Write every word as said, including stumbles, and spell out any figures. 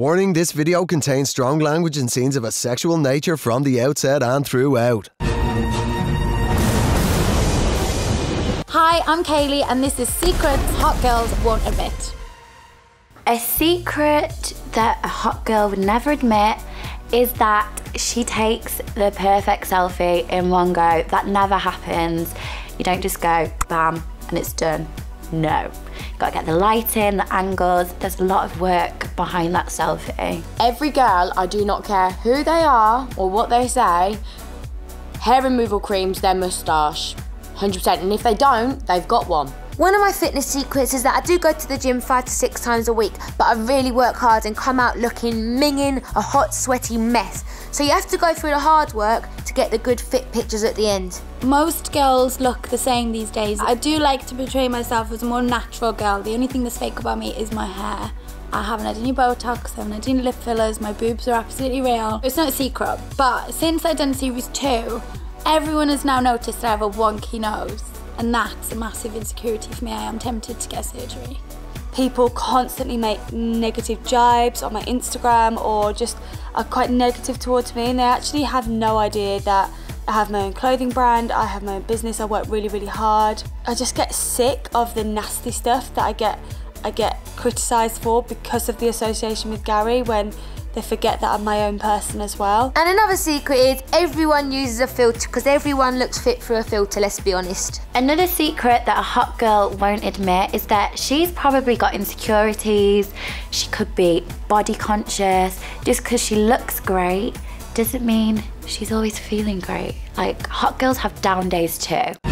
Warning, this video contains strong language and scenes of a sexual nature from the outset and throughout. Hi, I'm Kayleigh and this is Secrets Hot Girls Won't Admit. A secret that a hot girl would never admit is that she takes the perfect selfie in one go. That never happens. You don't just go, bam, and it's done. No. You've got to get the lighting, the angles. There's a lot of work behind that selfie. Every girl, I do not care who they are or what they say, hair removal creams their moustache, one hundred percent. And if they don't, they've got one. One of my fitness secrets is that I do go to the gym five to six times a week, but I really work hard and come out looking minging, a hot, sweaty mess. So you have to go through the hard work to get the good fit pictures at the end. Most girls look the same these days. I do like to portray myself as a more natural girl. The only thing that's fake about me is my hair. I haven't had any Botox, I haven't had any lip fillers, my boobs are absolutely real. It's not a secret, but since I've done series two, everyone has now noticed that I have a wonky nose, and that's a massive insecurity for me. I am tempted to get surgery. People constantly make negative jibes on my Instagram or just are quite negative towards me, and they actually have no idea that I have my own clothing brand, I have my own business, I work really, really hard. I just get sick of the nasty stuff that I get, I get criticised for because of the association with Gary, when they forget that I'm my own person as well. And another secret is everyone uses a filter because everyone looks fit through a filter, let's be honest. Another secret that a hot girl won't admit is that she's probably got insecurities. She could be body conscious. Just because she looks great doesn't mean she's always feeling great. Like, hot girls have down days too.